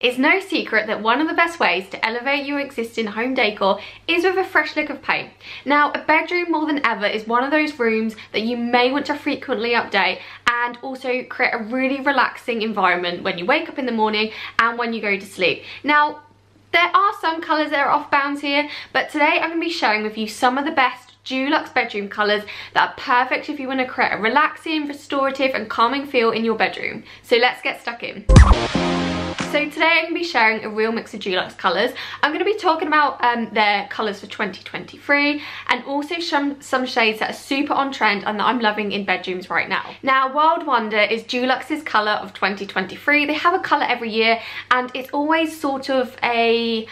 It's no secret that one of the best ways to elevate your existing home decor is with a fresh lick of paint. Now, a bedroom more than ever is one of those rooms that you may want to frequently update and also create a really relaxing environment when you wake up in the morning and when you go to sleep. Now, there are some colours that are off bounds here, but today I'm going to be sharing with you some of the best Dulux bedroom colours that are perfect if you want to create a relaxing, restorative and calming feel in your bedroom. So let's get stuck in. So today I'm going to be sharing a real mix of Dulux colours. I'm going to be talking about their colours for 2023 and also some shades that are super on trend and that I'm loving in bedrooms right now. Now, Wild Wonder is Dulux's colour of 2023. They have a colour every year and it's always sort of a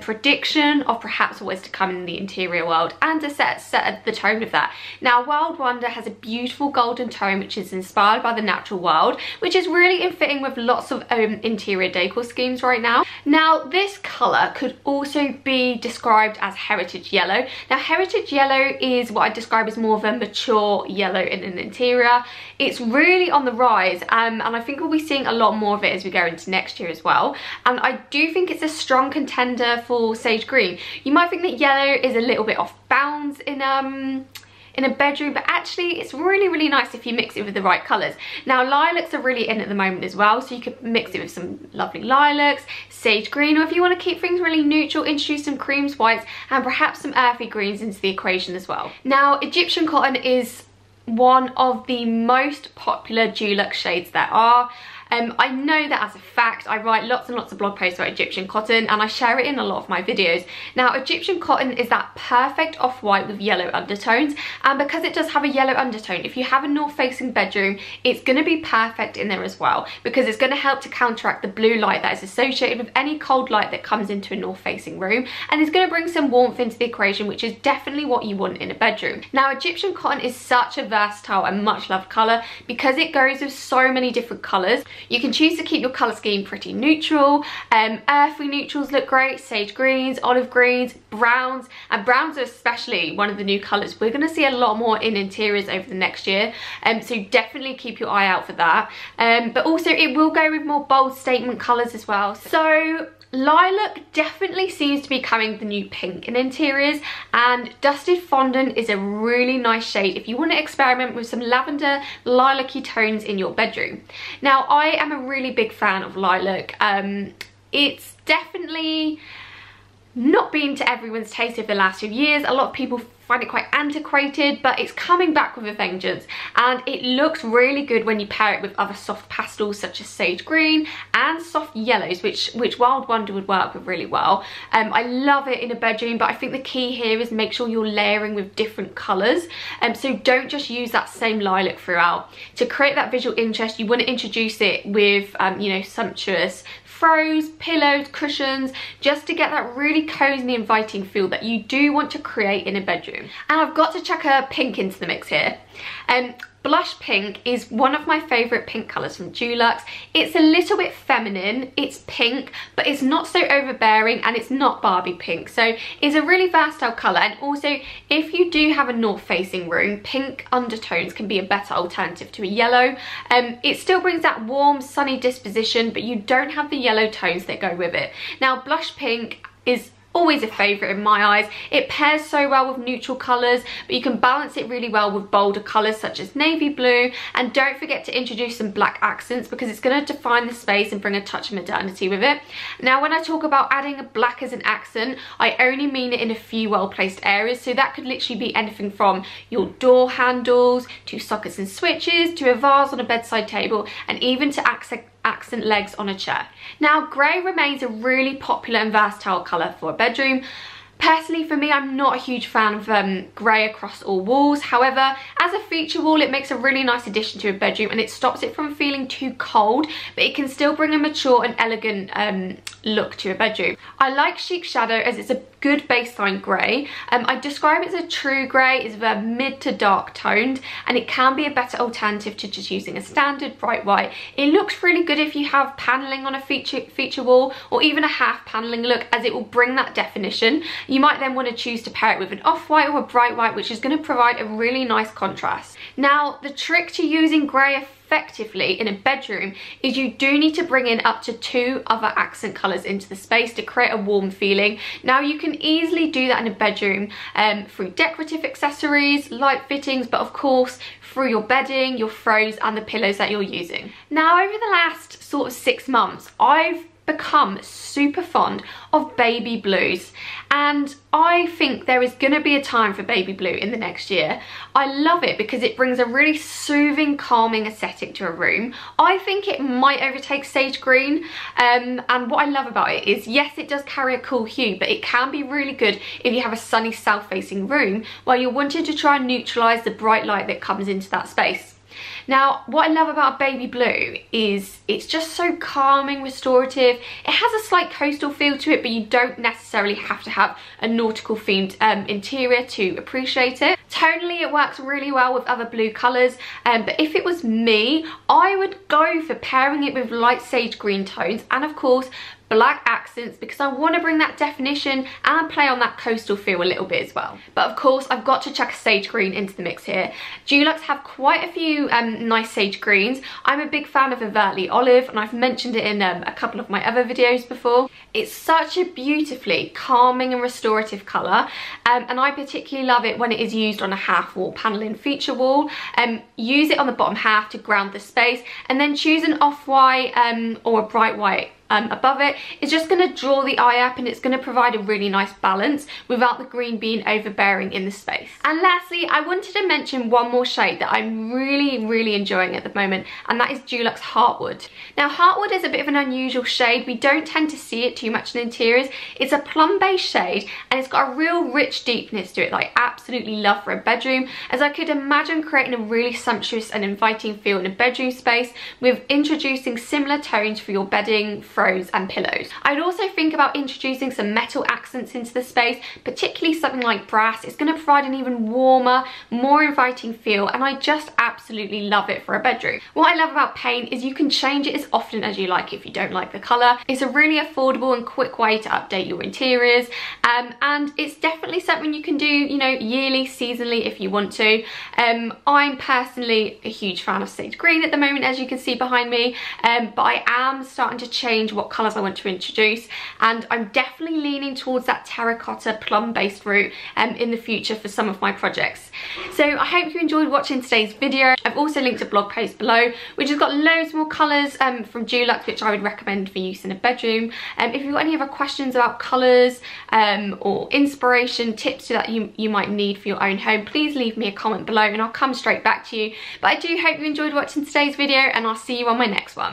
prediction of perhaps what is to come in the interior world and to set the tone of that. Now, Wild Wonder has a beautiful golden tone which is inspired by the natural world, which is really in fitting with lots of interior decor schemes right now. Now, this colour could also be described as heritage yellow. Now, heritage yellow is what I describe as more of a mature yellow in an interior. It's really on the rise and I think we'll be seeing a lot more of it as we go into next year as well. And I do think it's a strong contender for sage green. You might think that yellow is a little bit off bounds in a bedroom, but actually it's really nice if you mix it with the right colours. Now, lilacs are really in at the moment as well, so you could mix it with some lovely lilacs, sage green, or if you want to keep things really neutral, introduce some creams, whites and perhaps some earthy greens into the equation as well. Now, Egyptian cotton is one of the most popular Dulux shades there are. I know that as a fact. I write lots and lots of blog posts about Egyptian cotton and I share it in a lot of my videos. Now, Egyptian cotton is that perfect off-white with yellow undertones, and because it does have a yellow undertone, if you have a north-facing bedroom, it's going to be perfect in there as well because it's going to help to counteract the blue light that is associated with any cold light that comes into a north-facing room, and it's going to bring some warmth into the equation, which is definitely what you want in a bedroom. Now, Egyptian cotton is such a versatile and much-loved colour because it goes with so many different colours. You can choose to keep your colour scheme pretty neutral. Earthy neutrals look great, sage greens, olive greens, browns, and browns are especially one of the new colours. We're going to see a lot more in interiors over the next year, so definitely keep your eye out for that. But also it will go with more bold statement colours as well. So lilac definitely seems to be coming the new pink in interiors, and Dusted Fondant is a really nice shade if you want to experiment with some lavender, lilac-y tones in your bedroom. Now, I am a really big fan of lilac. It's definitely not been to everyone's taste over the last few years. A lot of people find it quite antiquated, but it's coming back with a vengeance, and it looks really good when you pair it with other soft pastels such as sage green and soft yellows, which Wild Wonder would work with really well. I love it in a bedroom, but I think the key here is make sure you're layering with different colours, so don't just use that same lilac throughout. To create that visual interest, you want to introduce it with you know, sumptuous throws, pillows, cushions, just to get that really cozy and inviting feel that you do want to create in a bedroom. And I've got to chuck a pink into the mix here. Blush Pink is one of my favourite pink colours from Dulux. It's a little bit feminine, it's pink, but it's not so overbearing and it's not Barbie pink. So it's a really versatile colour, and also if you do have a north-facing room, pink undertones can be a better alternative to a yellow. It still brings that warm, sunny disposition, but you don't have the yellow tones that go with it. Now, Blush Pink is always a favourite in my eyes. It pairs so well with neutral colours, but you can balance it really well with bolder colours such as navy blue, and don't forget to introduce some black accents because it's going to define the space and bring a touch of modernity with it. Now, when I talk about adding a black as an accent, I only mean it in a few well-placed areas, so that could literally be anything from your door handles to sockets and switches to a vase on a bedside table, and even to accent legs on a chair. Now, grey remains a really popular and versatile colour for a bedroom. Personally, for me, I'm not a huge fan of grey across all walls. However, as a feature wall, it makes a really nice addition to a bedroom, and it stops it from feeling too cold, but it can still bring a mature and elegant look to a bedroom. I like Chic Shadow as it's a good baseline grey. I describe it as a true grey. It's a mid to dark toned, and it can be a better alternative to just using a standard bright white. It looks really good if you have panelling on a feature wall, or even a half panelling look, as it will bring that definition. You might then want to choose to pair it with an off-white or a bright white, which is going to provide a really nice contrast. Now, the trick to using grey effectively in a bedroom is you do need to bring in up to 2 other accent colours into the space to create a warm feeling. Now you can easily do that in a bedroom through decorative accessories, light fittings, but of course through your bedding, your throws and the pillows that you're using. Now over the last sort of 6 months, I've become super fond of baby blues, and I think there is going to be a time for baby blue in the next year. I love it because it brings a really soothing, calming aesthetic to a room. I think it might overtake sage green, and what I love about it is, yes, it does carry a cool hue, but it can be really good if you have a sunny south-facing room where you're wanting to try and neutralise the bright light that comes into that space. Now, what I love about baby blue is it's just so calming, restorative. It has a slight coastal feel to it, but you don't necessarily have to have a nautical themed interior to appreciate it. Tonally, it works really well with other blue colours, but if it was me, I would go for pairing it with light sage green tones and, of course, black accents, because I want to bring that definition and play on that coastal feel a little bit as well. But of course, I've got to chuck a sage green into the mix here. Dulux have quite a few nice sage greens. I'm a big fan of overtly olive, and I've mentioned it in a couple of my other videos before. It's such a beautifully calming and restorative colour, and I particularly love it when it is used on a half wall panelling feature wall. Use it on the bottom half to ground the space, and then choose an off-white or a bright white above it. It's just going to draw the eye up, and it's going to provide a really nice balance without the green being overbearing in the space. And lastly, I wanted to mention one more shade that I'm really enjoying at the moment, and that is Dulux Heartwood. Now, Heartwood is a bit of an unusual shade. We don't tend to see it too much in interiors. It's a plum based shade, and it's got a real rich deepness to it that I absolutely love for a bedroom, as I could imagine creating a really sumptuous and inviting feel in a bedroom space with introducing similar tones for your bedding, throws and pillows. I'd also think about introducing some metal accents into the space, particularly something like brass. It's going to provide an even warmer, more inviting feel, and I just absolutely love it for a bedroom. What I love about paint is you can change it as often as you like if you don't like the colour. It's a really affordable and quick way to update your interiors, and it's definitely something you can do, you know, yearly, seasonally if you want to. I'm personally a huge fan of sage green at the moment, as you can see behind me, but I am starting to change what colours I want to introduce, and I'm definitely leaning towards that terracotta plum based route in the future for some of my projects. So I hope you enjoyed watching today's video. I've also linked a blog post below which has got loads more colours from Dulux, which I would recommend for use in a bedroom. If you've got any other questions about colours or inspiration tips that you might need for your own home, please leave me a comment below and I'll come straight back to you. But I do hope you enjoyed watching today's video, and I'll see you on my next one.